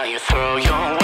now you throw your